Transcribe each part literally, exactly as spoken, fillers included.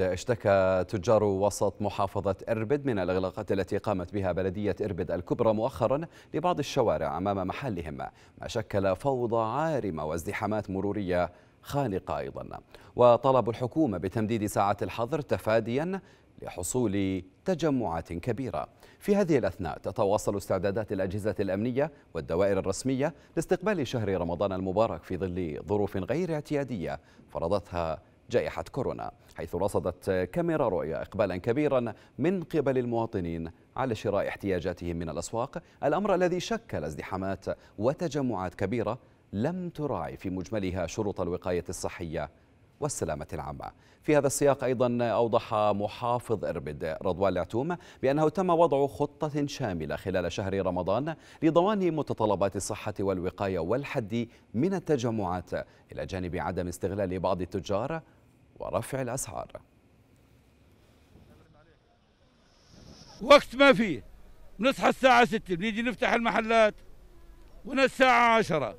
اشتكى تجار وسط محافظة إربد من الإغلاقات التي قامت بها بلدية إربد الكبرى مؤخرا لبعض الشوارع أمام محلهم، ما شكل فوضى عارمة وازدحامات مرورية خانقة أيضا. وطلب الحكومة بتمديد ساعة الحظر تفاديا لحصول تجمعات كبيرة. في هذه الأثناء تتواصل استعدادات الأجهزة الأمنية والدوائر الرسمية لاستقبال شهر رمضان المبارك في ظل ظروف غير اعتيادية فرضتها جائحة كورونا، حيث رصدت كاميرا رؤيا إقبالا كبيرا من قبل المواطنين على شراء احتياجاتهم من الأسواق، الأمر الذي شكل ازدحامات وتجمعات كبيرة لم تراعي في مجملها شروط الوقاية الصحية والسلامة العامة. في هذا السياق أيضا أوضح محافظ إربد رضوان العتومه بأنه تم وضع خطة شاملة خلال شهر رمضان لضمان متطلبات الصحة والوقاية والحد من التجمعات، إلى جانب عدم استغلال بعض التجار ورفع الأسعار. وقت ما فيه، بنصحى الساعة ستة بنيجي نفتح المحلات ونص الساعة عشرة،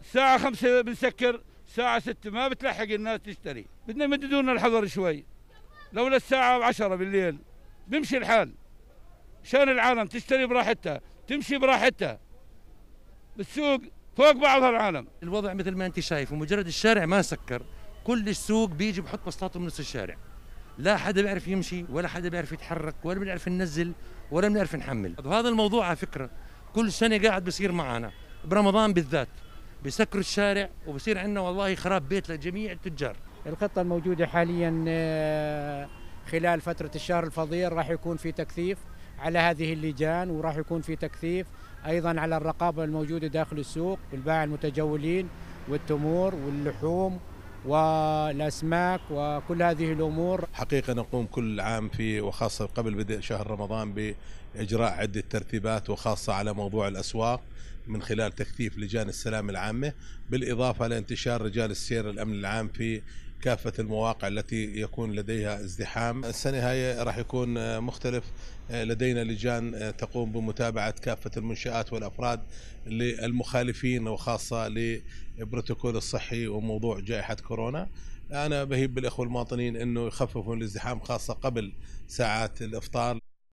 الساعة خمسة بنسكر، الساعة ستة ما بتلحق الناس تشتري. بدنا يمددونا الحظر شوي، لولا الساعة عشرة بالليل بمشي الحال، عشان العالم تشتري براحتها تمشي براحتها بالسوق فوق بعضها العالم. الوضع مثل ما انت شايف، ومجرد الشارع ما سكر كل السوق بيجي بحط بسطاته بنص الشارع، لا حدا بيعرف يمشي ولا حدا بيعرف يتحرك ولا بنعرف ننزل ولا بنعرف نحمل. وهذا الموضوع على فكرة كل سنة قاعد بصير معنا برمضان بالذات، بسكروا الشارع وبصير عندنا والله خراب بيت لجميع التجار. الخطة الموجودة حاليا خلال فترة الشهر الفضيل راح يكون في تكثيف على هذه اللجان، وراح يكون في تكثيف أيضا على الرقابة الموجودة داخل السوق بالباع المتجولين والتمور واللحوم والأسماك وكل هذه الأمور. حقيقة نقوم كل عام في وخاصة قبل بدء شهر رمضان بإجراء عدة ترتيبات، وخاصة على موضوع الأسواق من خلال تكثيف لجان السلامة العامة، بالإضافة لانتشار رجال السير الأمن العام في كافة المواقع التي يكون لديها ازدحام. السنة هاي راح يكون مختلف، لدينا لجان تقوم بمتابعة كافة المنشآت والأفراد للمخالفين وخاصة لبروتوكول الصحي وموضوع جائحة كورونا. أنا بهيب بالإخوة المواطنين أنه يخففوا الازدحام خاصة قبل ساعات الإفطار.